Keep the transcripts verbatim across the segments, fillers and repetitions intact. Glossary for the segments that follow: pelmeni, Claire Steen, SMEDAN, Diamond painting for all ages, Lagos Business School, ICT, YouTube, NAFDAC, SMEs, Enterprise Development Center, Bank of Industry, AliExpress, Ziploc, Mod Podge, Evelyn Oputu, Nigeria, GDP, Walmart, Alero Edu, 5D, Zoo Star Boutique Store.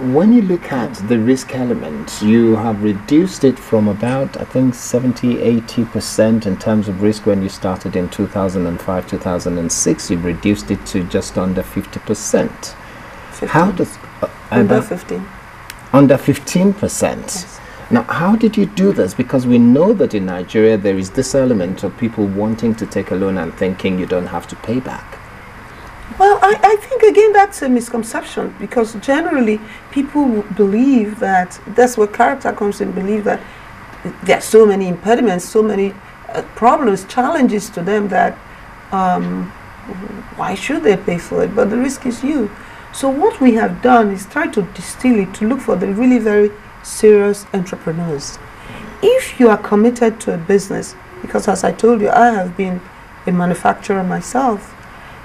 when you look at the risk element, you have reduced it from about, I think, seventy, eighty percent in terms of risk when you started in two thousand five, two thousand six. You've reduced it to just under fifty percent. How does uh, under fifteen? Under fifteen percent. Yes. Now, how did you do this? Because we know that in Nigeria there is this element of people wanting to take a loan and thinking you don't have to pay back. Well, I, I think, again, that's a misconception, because generally people believe that, that's where character comes in, believe that there are so many impediments, so many uh, problems, challenges to them that um, why should they pay for it? But the risk is you. So what we have done is try to distill it, to look for the really very serious entrepreneurs. If you are committed to a business, because as I told you, I have been a manufacturer myself,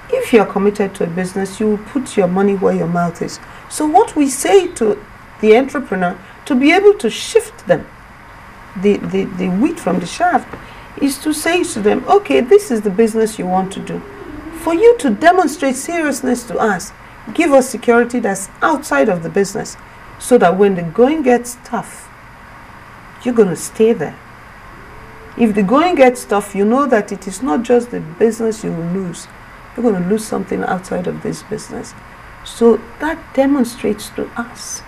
if you are committed to a business, you will put your money where your mouth is. So what we say to the entrepreneur, to be able to shift them, the, the, the wheat from the shaft, is to say to them, okay, this is the business you want to do. For you to demonstrate seriousness to us, give us security that's outside of the business, so that when the going gets tough, you're going to stay there. If the going gets tough, you know that it is not just the business you will lose. You're going to lose something outside of this business. So that demonstrates to us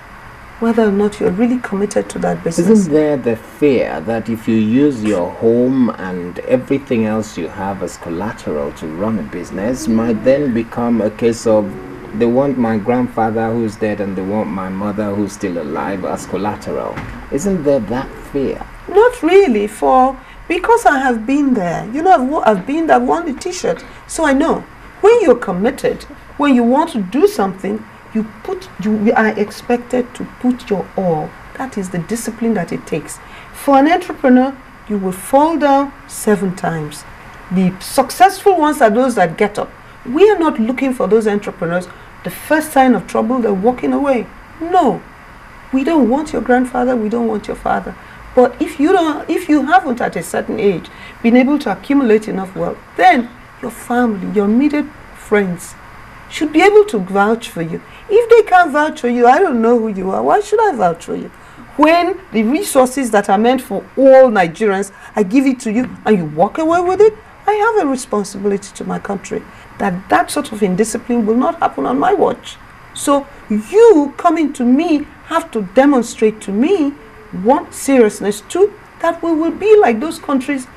whether or not you're really committed to that business. Isn't there the fear that if you use your home and everything else you have as collateral to run a business, might then become a case of, they want my grandfather who's dead and they want my mother who's still alive as collateral? Isn't there that fear? Not really, for because I have been there. You know, I've, I've been there, I've worn the T-shirt, so I know. When you're committed, when you want to do something, you put, you are expected to put your all. That is the discipline that it takes. For an entrepreneur, you will fall down seven times. The successful ones are those that get up. We are not looking for those entrepreneurs. The first sign of trouble, they're walking away. No, we don't want your grandfather, we don't want your father. But if you don't, if you haven't at a certain age been able to accumulate enough wealth, then your family, your immediate friends should be able to vouch for you. If they can't vouch for you, I don't know who you are. Why should I vouch for you? When the resources that are meant for all Nigerians, I give it to you and you walk away with it, I have a responsibility to my country that that sort of indiscipline will not happen on my watch. So you coming to me have to demonstrate to me, one, seriousness, two, that we will be like those countries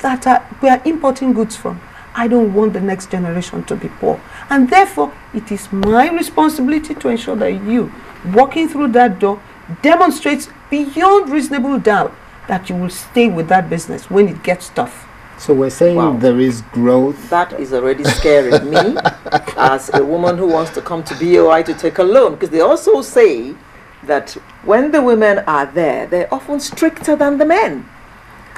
that are, we are importing goods from. I don't want the next generation to be poor. And therefore, it is my responsibility to ensure that you, walking through that door, demonstrates beyond reasonable doubt that you will stay with that business when it gets tough. So we're saying, wow, there is growth. That is already scaring me as a woman who wants to come to B O I to take a loan. Because they also say that when the women are there, they're often stricter than the men.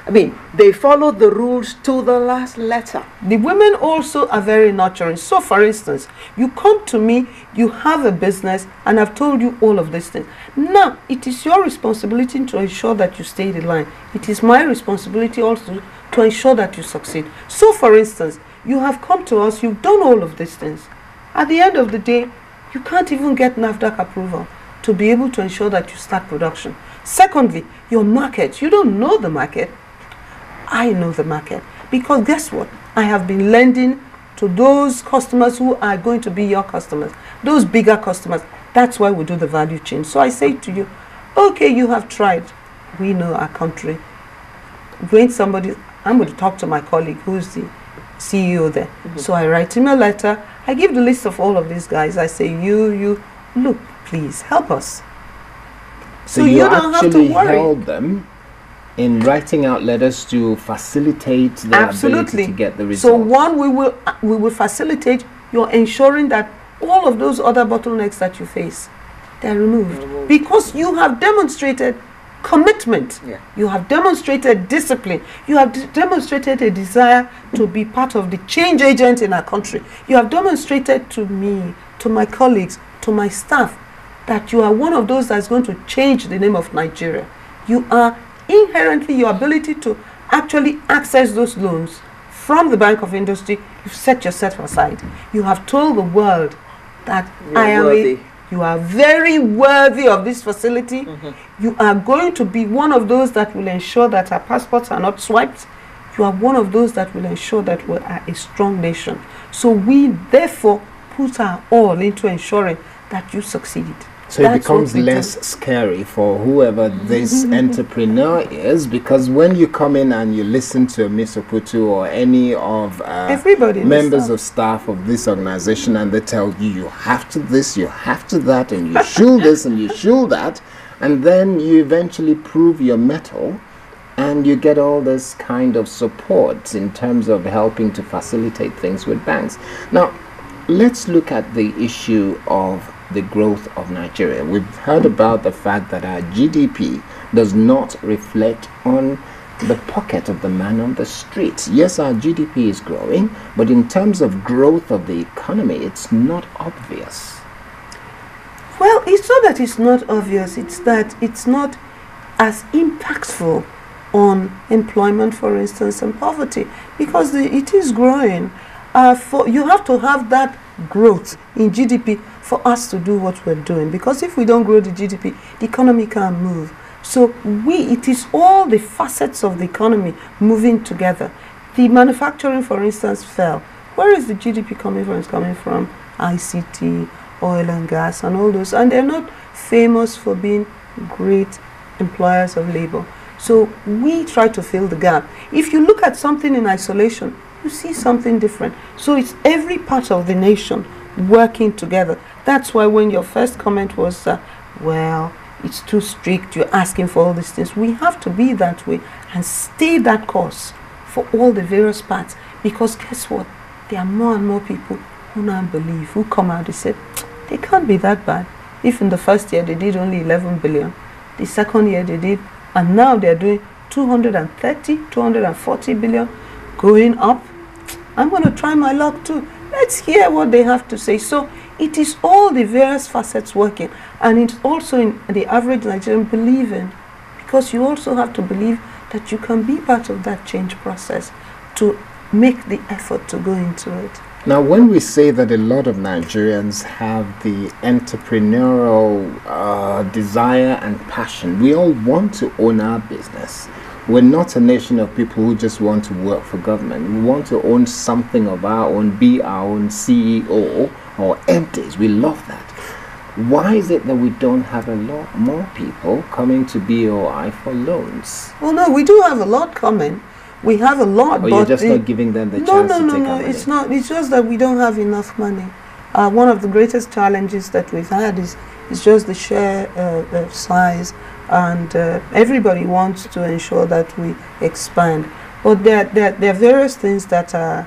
I mean, they follow the rules to the last letter. The women also are very nurturing. So, for instance, you come to me, you have a business, and I've told you all of these things. Now, it is your responsibility to ensure that you stay in line. It is my responsibility also to ensure that you succeed. So, for instance, you have come to us, you've done all of these things. At the end of the day, you can't even get NAFDAC approval to be able to ensure that you start production. Secondly, your market. You don't know the market. I know the market, because guess what? I have been lending to those customers who are going to be your customers, those bigger customers. That's why we do the value chain. So I say to you, okay, you have tried. We know our country. When somebody, I'm going to talk to my colleague who's the C E O there. Mm-hmm. So I write him a letter. I give the list of all of these guys. I say, you, you, look, please help us. So, so you, you don't have to worry. Held them in writing out letters to facilitate the ability to get the results. So one, we will uh, we will facilitate your ensuring that all of those other bottlenecks that you face, they're removed, they're removed. Because you have demonstrated commitment, yeah. You have demonstrated discipline, you have d demonstrated a desire to be part of the change agent in our country. You have demonstrated to me, to my colleagues, to my staff, that you are one of those that's going to change the name of Nigeria. You are inherently, your ability to actually access those loans from the Bank of Industry, you've set yourself aside. You have told the world that You're I am worthy. a you are very worthy of this facility. Mm-hmm. You are going to be one of those that will ensure that our passports are not swiped. You are one of those that will ensure that we are a strong nation. So we therefore put our all into ensuring that you succeeded. So That's it becomes less do. scary for whoever this entrepreneur is, because when you come in and you listen to Miss Oputu or any of uh, everybody members of staff of this organization, and they tell you, you have to this, you have to that, and you should this, and you should that, and then you eventually prove your mettle, and you get all this kind of support in terms of helping to facilitate things with banks. Now, let's look at the issue of the growth of Nigeria. We've heard about the fact that our G D P does not reflect on the pocket of the man on the street. Yes, our G D P is growing, but in terms of growth of the economy, it's not obvious. Well, it's not that it's not obvious, it's that it's not as impactful on employment, for instance, and poverty, because the, it is growing. Uh, for, you have to have that growth in G D P for us to do what we're doing, because if we don't grow the G D P, the economy can't move. So we, it is all the facets of the economy moving together. The manufacturing, for instance, fell. Where is the G D P coming from? It's coming from I C T, oil and gas, and all those, and they're not famous for being great employers of labor. So we try to fill the gap. If you look at something in isolation, you see something different. So it's every part of the nation working together. That's why when your first comment was, uh, well, it's too strict, you're asking for all these things. We have to be that way and stay that course for all the various parts, because guess what? There are more and more people who now believe, who come out and say, they can't be that bad. If in the first year they did only eleven billion, the second year they did, and now they're doing two hundred thirty, two hundred forty billion, going up. I'm going to try my luck too. Let's hear what they have to say. So it is all the various facets working, and it's also in the average Nigerian believing, because you also have to believe that you can be part of that change process to make the effort to go into it. Now, when we say that a lot of Nigerians have the entrepreneurial uh, desire and passion, we all want to own our business. We're not a nation of people who just want to work for government. We want to own something of our own, be our own C E O or M Ds. We love that. Why is it that we don't have a lot more people coming to B O I for loans? Well, no, we do have a lot coming. We have a lot, but you're just not giving them the chance to take our money. No, no, no, it's not. It's just that we don't have enough money. Uh, one of the greatest challenges that we've had is is just the share uh, uh, size. And uh, everybody wants to ensure that we expand, but there there, there are various things that are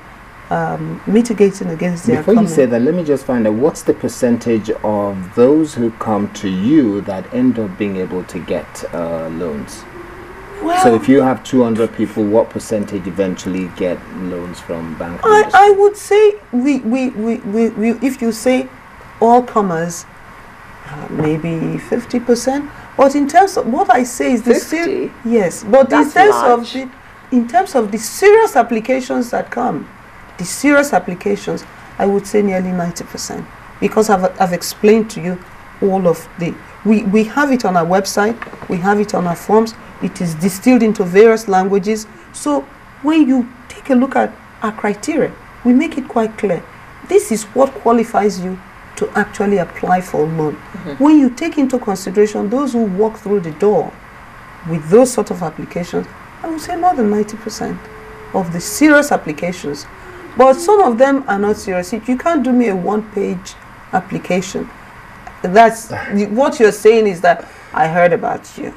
um, mitigating against their. Before you say that, let me just find out what's the percentage of those who come to you that end up being able to get uh, loans. Well, so if you have two hundred people, what percentage eventually get loans from Bank of Industry? I would say we we, we, we we if you say all comers, uh, maybe fifty percent. But in terms of what I say is this, yes, but in terms of the, in terms of the serious applications that come, the serious applications, I would say nearly ninety percent, because I've, I've explained to you all of the, we, we have it on our website, we have it on our forms, it is distilled into various languages. So when you take a look at our criteria, we make it quite clear. This is what qualifies you to actually apply for a loan. Mm-hmm. When you take into consideration those who walk through the door with those sort of applications, I would say more than ninety percent of the serious applications. But some of them are not serious. You can't do me a one-page application. That's what you're saying is that I heard about you.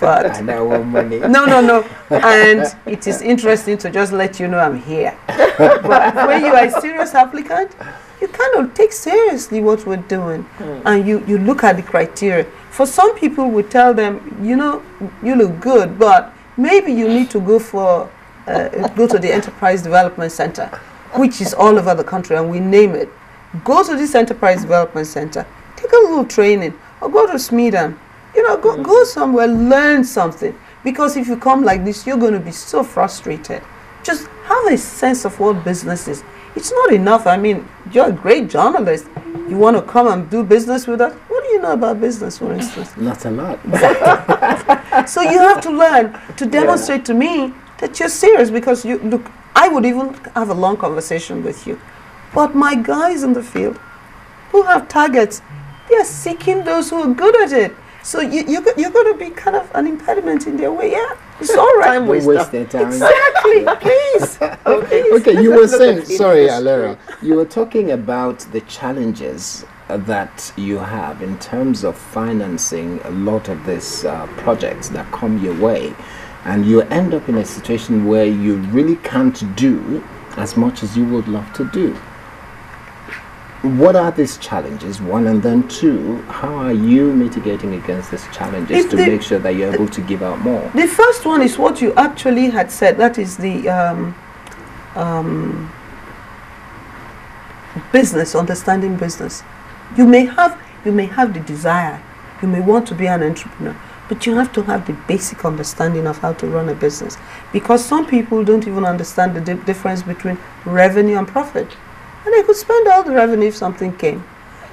But I know what money. No, no, no. And it is interesting to just let you know I'm here. But when you are a serious applicant, you kind of take seriously what we're doing, mm. and you, you look at the criteria. For some people, we tell them, you know, you look good, but maybe you need to go for uh, go to the Enterprise Development Center, which is all over the country, and we name it. Go to this Enterprise Development Center, take a little training, or go to SMEDAN. You know, go, mm. go somewhere, learn something, because if you come like this, you're going to be so frustrated. Just have a sense of what business is. It's not enough. I mean, you're a great journalist. You want to come and do business with us? What do you know about business, for instance? Not a lot. So you have to learn to demonstrate yeah. to me that you're serious, because you look, I would even have a long conversation with you. But my guys in the field who have targets, they're seeking those who are good at it. So you, you, you're going to be kind of an impediment in their way. Yeah, it's all right. Time waster. Time. Exactly. Please. Oh, please. Okay, you were saying, sorry, Alera, you were talking about the challenges uh, that you have in terms of financing a lot of these uh, projects that come your way. And you end up in a situation where you really can't do as much as you would love to do. What are these challenges, one, and then two, how are you mitigating against these challenges if to the, make sure that you're able to give out more? The first one is what you actually had said, that is the um, um, business, understanding business. You may have, you may have the desire, you may want to be an entrepreneur, but you have to have the basic understanding of how to run a business, because some people don't even understand the di- difference between revenue and profit. And they could spend all the revenue if something came.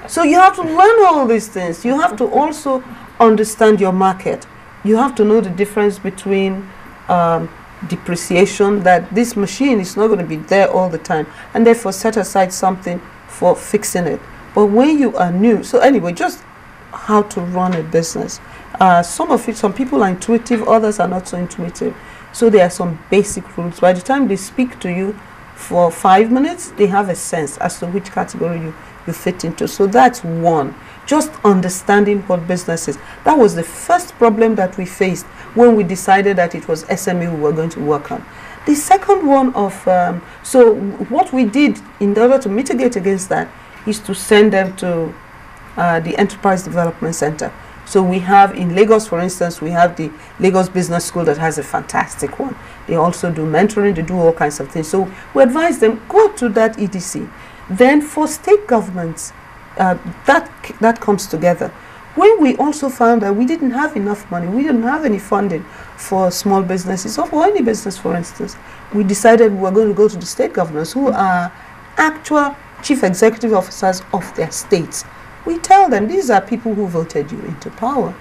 So you have to learn all these things. You have to also understand your market. You have to know the difference between um, depreciation, that this machine is not going to be there all the time, and therefore set aside something for fixing it. But when you are new, so anyway, just how to run a business. Uh, some of it, some people are intuitive, others are not so intuitive. So there are some basic rules. By the time they speak to you, for five minutes, they have a sense as to which category you, you fit into. So that's one. Just understanding what business is. That was the first problem that we faced when we decided that it was S M E we were going to work on. The second one of, um, so what we did in order to mitigate against that is to send them to uh, the Enterprise Development Center. So we have, in Lagos, for instance, we have the Lagos Business School that has a fantastic one. They also do mentoring, they do all kinds of things. So we advise them, go to that E D C. Then for state governments, uh, that, that comes together. When we also found that we didn't have enough money, we didn't have any funding for small businesses, or for any business, for instance, we decided we were going to go to the state governors, who are actual chief executive officers of their states. We tell them, these are people who voted you into power.